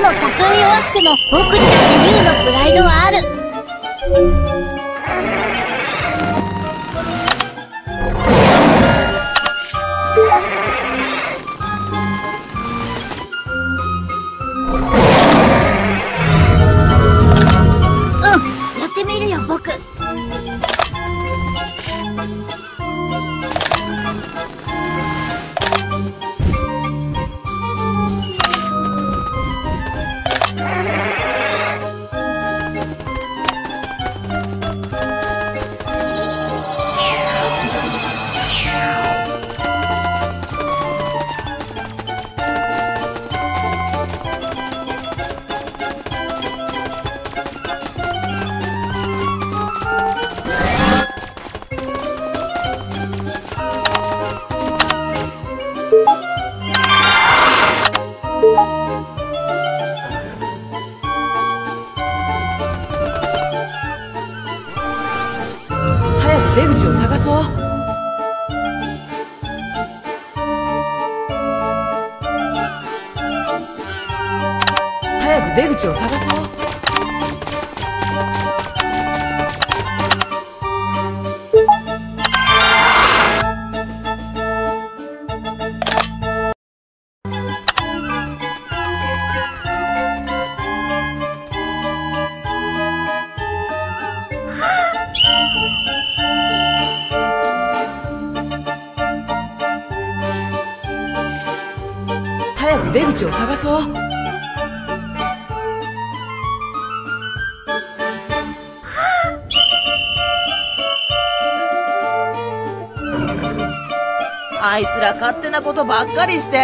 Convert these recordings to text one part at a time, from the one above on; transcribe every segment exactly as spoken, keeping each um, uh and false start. でもたとえ弱くても僕にだって竜のプライドはある。うん、やってみるよ僕。出口を探そう。早く出口を探そう。早く出口を探そう。あいつら勝手なことばっかりして。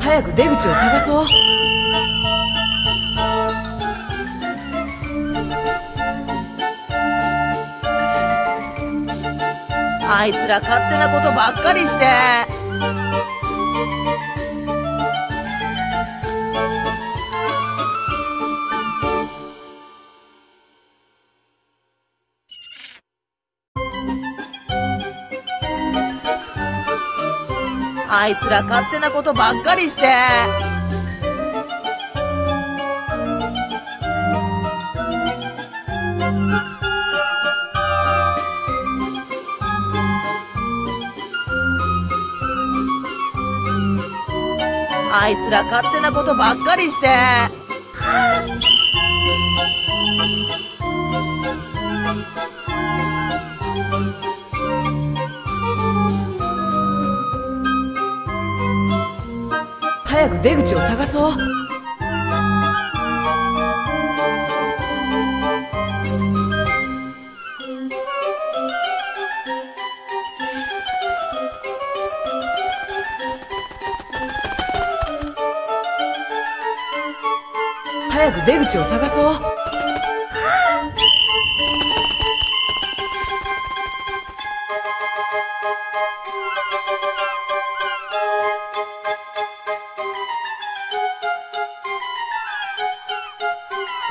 早く出口を探そう。あいつら勝手なことばっかりして。あいつら勝手なことばっかりして。あいつら勝手なことばっかりして。早く出口を探そう。早く出口を探そう。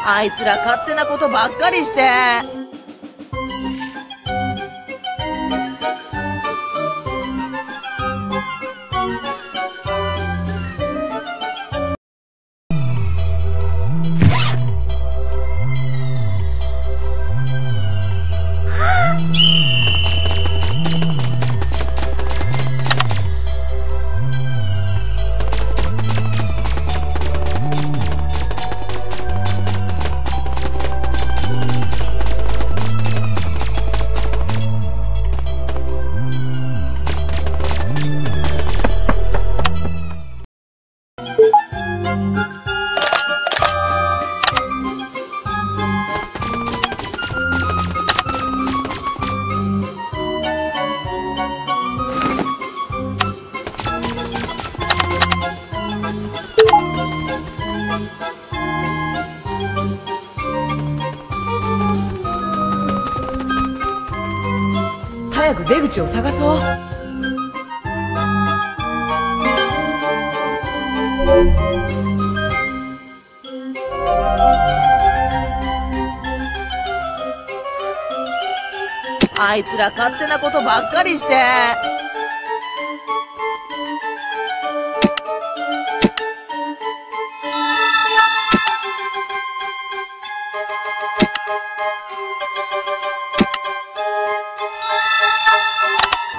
あいつら勝手なことばっかりして。早く出口を探そう。あいつら勝手なことばっかりして。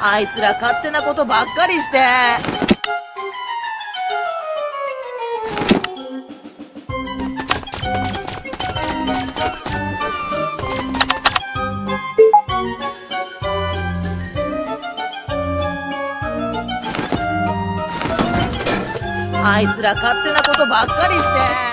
あいつら勝手なことばっかりして。あいつら勝手なことばっかりして。